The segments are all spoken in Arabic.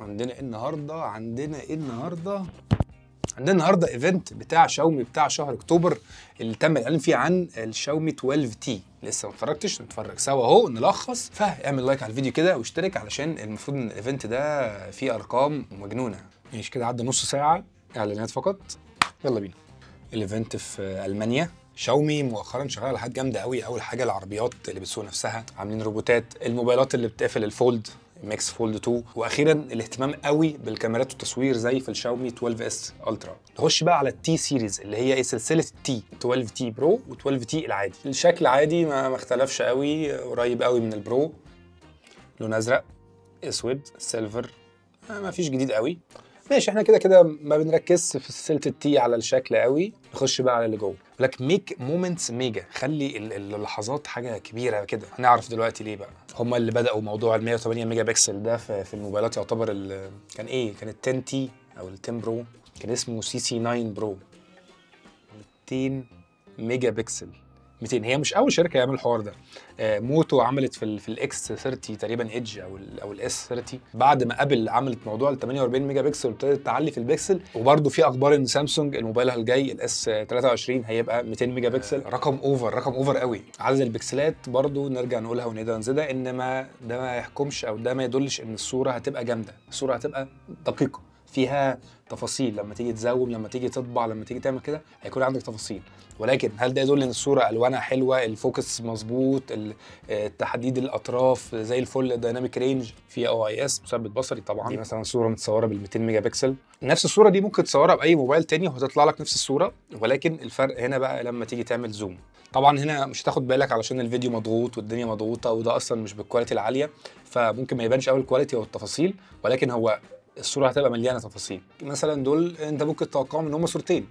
عندنا ايه النهارده؟ عندنا النهارده ايفنت بتاع شاومي بتاع شهر اكتوبر اللي تم الاعلان فيه عن الشاومي 12T. لسه ما اتفرجتش، نتفرج سوا اهو نلخص. فاعمل لايك على الفيديو كده واشترك علشان المفروض ان الايفنت ده فيه ارقام مجنونه. ماشي كده، عدى نص ساعه اعلانات فقط، يلا بينا. الايفنت في المانيا. شاومي مؤخرا شغاله على حاجات جامده قوي. اول حاجه العربيات اللي بتسوق نفسها، عاملين روبوتات، الموبايلات اللي بتقفل، الفولد، ماكس فولد 2، واخيرا الاهتمام قوي بالكاميرات والتصوير زي في الشاومي 12S Ultra. نخش بقى على التي سيريز اللي هي سلسله التي، 12T برو و12T العادي. الشكل عادي ما اختلفش قوي، قريب قوي من البرو، لون ازرق، اسود، سيلفر، ما فيش جديد قوي. ماشي، احنا كده كده ما بنركزش في سلسله التي على الشكل قوي. نخش بقى على اللي جوه. بلاك ميك مومنتس ميجا، خلي اللحظات حاجه كبيره كده. هنعرف دلوقتي ليه بقى. هم اللي بداوا موضوع ال 108 ميجا بكسل ده في الموبايلات. يعتبر كان ايه، كان ال 10 تي او ال 10 برو، كان اسمه سي سي 9 برو. 200 ميجا بكسل، 200. هي مش اول شركه يعمل الحوار ده. موتو عملت في الاكس 30 تقريبا، ايدج او الاس 30، بعد ما ابل عملت موضوع ال 48 ميجا بكسل وابتدت تعلي في البكسل. وبرده في اخبار ان سامسونج الموبايلها الجاي الاس 23 هيبقى 200 ميجا بكسل. رقم اوفر قوي. عدد البكسلات برده نرجع نقولها ونزيدها ونزيدها، انما ده ما يحكمش او ده ما يدلش ان الصوره هتبقى جامده. الصوره هتبقى دقيقه، فيها تفاصيل. لما تيجي تزوم، لما تيجي تطبع، لما تيجي تعمل كده، هيكون عندك تفاصيل. ولكن هل ده يدل ان الصوره الوانها حلوه، الفوكس مظبوط، تحديد الاطراف زي الفل، دايناميك رينج، في OIS مثبت بصري طبعا. دي مثلا صوره متصوره بال 200 ميجا بكسل، نفس الصوره دي ممكن تصورها باي موبايل تاني وهتطلع لك نفس الصوره، ولكن الفرق هنا بقى لما تيجي تعمل زوم. طبعا هنا مش هتاخد بالك علشان الفيديو مضغوط والدنيا مضغوطه، وده اصلا مش بالكواليتي العاليه، فممكن ما يبانش قوي الكواليتي او التفاصيل، ولكن هو الصوره هتبقى مليانه تفاصيل. مثلا دول انت ممكن تتوقعهم ان هم صورتين،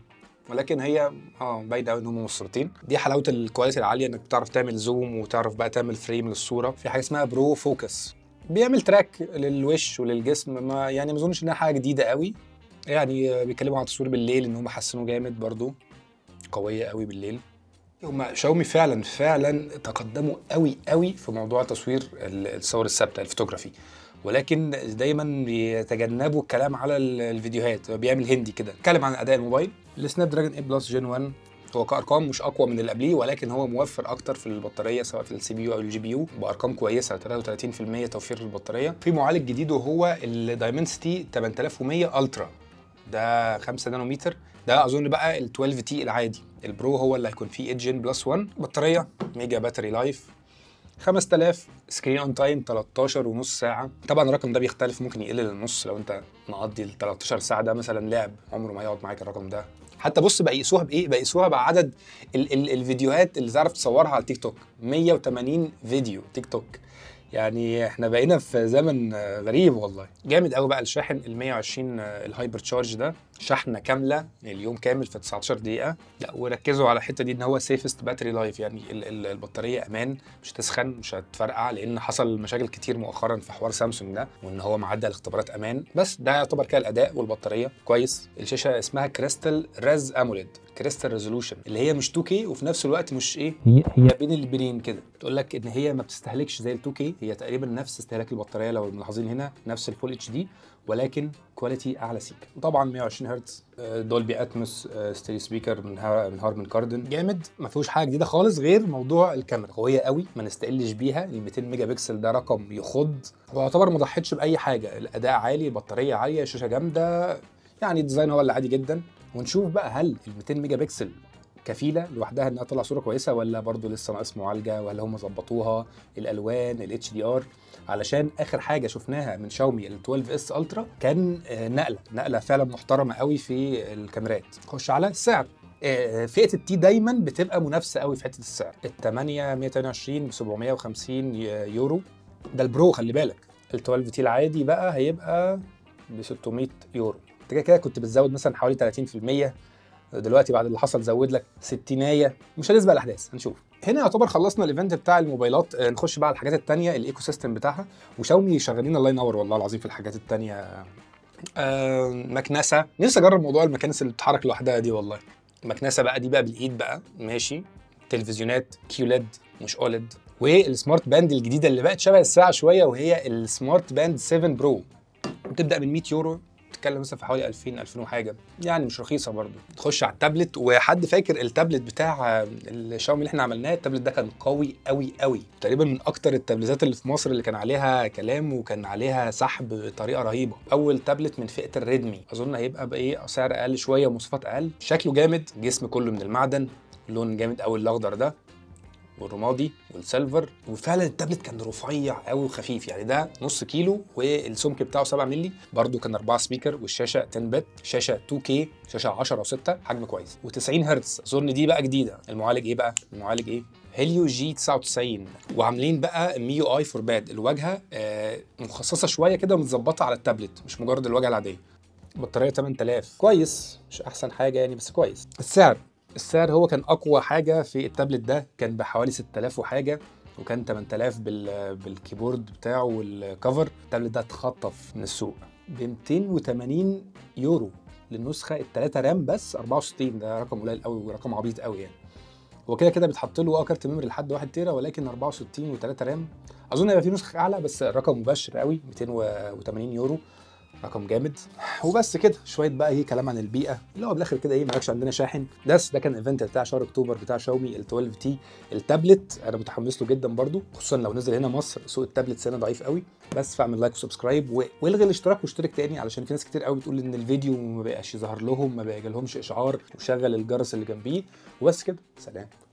ولكن هي باينه قوي ان هم مش صورتين. دي حلاوه الكواليتي العاليه، انك بتعرف تعمل زوم وتعرف بقى تعمل فريم للصوره. في حاجه اسمها برو فوكس، بيعمل تراك للوش وللجسم. ما يعني ما اظنش انها حاجه جديده قوي، يعني بيتكلموا عن التصوير بالليل ان هم حسنوا جامد، برضو قويه قوي بالليل. هم شاومي فعلا تقدموا قوي في موضوع تصوير الصور الثابته، الفوتوغرافي، ولكن دايما بيتجنبوا الكلام على الفيديوهات. بيعمل هندي كده، اتكلم عن اداء الموبايل. السناب دراجون 8 بلس جين 1 هو كارقام مش اقوى من اللي قبليه، ولكن هو موفر اكتر في البطاريه، سواء في السي بي يو او الجي بي يو، بارقام كويسه، 33% توفير البطاريه. في معالج جديد وهو الدايمنسيتي 8100 الترا، ده 5 نانومتر. ده اظن بقى ال 12 تي العادي. البرو هو اللي هيكون فيه 8 جين بلس 1. بطاريه ميجا باتري لايف 5000، سكرين اون تايم 13.5 ساعة. طبعا الرقم ده بيختلف، ممكن يقل للنص لو انت مقضي ال 13 ساعة ده مثلا لعب، عمره ما هيقعد معاك الرقم ده. حتى بص بقى يقيسوها بايه؟ بيقيسوها بعدد الفيديوهات اللي تعرف تصورها على تيك توك، 180 فيديو تيك توك. يعني احنا بقينا في زمن غريب والله، جامد قوي بقى. الشاحن ال 120 الهايبر تشارج ده شحنه كامله اليوم كامل في 19 دقيقه. لا وركزوا على الحته دي ان هو سيفست باتري لايف، يعني البطاريه امان، مش هتسخن، مش هتفرقع، لان حصل مشاكل كتير مؤخرا في حوار سامسونج ده، وان هو معدل الاختبارات امان. بس ده يعتبر كده الاداء والبطاريه كويس. الشاشه اسمها كريستال رز اموليد، كريستال ريزولوشن، اللي هي مش 2K وفي نفس الوقت مش ايه، هي بين البنين كده. تقول لك ان هي ما بتستهلكش زي ال 2K، هي تقريبا نفس استهلاك البطاريه لو ملاحظين هنا، نفس الفول اتش دي، ولكن كواليتي اعلى سيكا. طبعا 120 هرتز، دولبي اتموس، ستيريو سبيكر من هارمان كاردون، جامد. ما فيهوش حاجه جديده خالص غير موضوع الكاميرا، قويه قوي ما نستقلش بيها. ال 200 ميجا بكسل ده رقم يخض، ويعتبر ما ضحتش باي حاجه. الاداء عالي، البطاريه عاليه، الشاشه جامده، يعني الديزاين هو اللي عادي جدا. ونشوف بقى هل ال 200 ميجا بكسل كفيله لوحدها انها تطلع صوره كويسه، ولا برضو لسه ناقص معالجه، ولا هم ظبطوها الالوان الاتش دي ار. علشان اخر حاجه شفناها من شاومي ال 12S Ultra كان نقله فعلا محترمه قوي في الكاميرات. خش على السعر. فئه التي دايما بتبقى منافسه قوي في حته السعر. ال 8 128 ب 750 يورو، ده البرو. خلي بالك ال 12T العادي بقى هيبقى ب 600 يورو. انت كده كنت بتزود مثلا حوالي 30%، دلوقتي بعد اللي حصل زود لك 60. مش هنسبق الاحداث، هنشوف. هنا يعتبر خلصنا الايفنت بتاع الموبايلات. نخش بقى على الحاجات الثانيه، الايكو سيستم بتاعها. وشاومي شغالين الله ينور والله العظيم في الحاجات الثانيه. مكنسه، نفسي اجرب موضوع المكانس اللي بتتحرك لوحدها دي والله. مكنسه بقى دي بقى بالايد بقى، ماشي. تلفزيونات كيوليد مش اوليد، والسمارت باند الجديده اللي بقت شبه الساعه شويه وهي السمارت باند 7 برو، بتبدا من 100 يورو، بتتكلم مثلا في حوالي 2000 وحاجه، يعني مش رخيصه برضو. تخش على التابلت، وحد فاكر التابلت بتاع الشاومي اللي احنا عملناه؟ التابلت ده كان قوي قوي قوي، تقريبا من اكتر التابلتات اللي في مصر اللي كان عليها كلام وكان عليها سحب بطريقه رهيبه. اول تابلت من فئه الريدمي، اظن هيبقى بايه، سعر اقل شويه ومواصفات اقل. شكله جامد، جسم كله من المعدن، اللون جامد قوي الاخضر ده والرمادي والسيلفر، وفعلا التابلت كان رفيع قوي وخفيف، يعني ده نص كيلو والسمك بتاعه 7 مللي، برده كان 4 سبيكر والشاشه 10 بت، شاشه 2K، شاشه 10.6، حجم كويس، و90 هرتز، اظن دي بقى جديده. المعالج ايه بقى؟ المعالج ايه؟ هيليو G99، وعاملين بقى MIUI 4 Pad، الواجهه مخصصه شويه كده ومتظبطه على التابلت، مش مجرد الواجهه العاديه. بطاريه 8000، كويس، مش احسن حاجه يعني بس كويس. السعر هو كان اقوى حاجه في التابلت ده، كان بحوالي 6000 وحاجه، وكان 8000 بالكيبورد بتاعه والكفر. التابلت ده اتخطف من السوق ب 280 يورو للنسخه ال3 رام بس 64، ده رقم قليل قوي ورقم عبيط قوي يعني. هو كده كده بيتحط له كارت ميموري لحد 1 تيرا، ولكن 64 و3 رام، اظن هيبقى في نسخه اعلى بس الرقم مباشر قوي، 280 يورو رقم جامد. وبس كده شويه بقى ايه كلام عن البيئه، اللي هو بالاخر كده ايه، مالكش عندنا شاحن. ده كان الايفنت بتاع شهر اكتوبر بتاع شاومي ال 12 تي. التابلت انا متحمس له جدا برده، خصوصا لو نزل هنا مصر، سوق التابلت سنه ضعيف قوي. بس فاعمل لايك وسبسكرايب والغي الاشتراك واشترك تاني، علشان في ناس كتير قوي بتقول ان الفيديو ما بقاش يظهر لهم، ما بيجيلهمش اشعار، وشغل الجرس اللي جنبيه. وبس كده، سلام.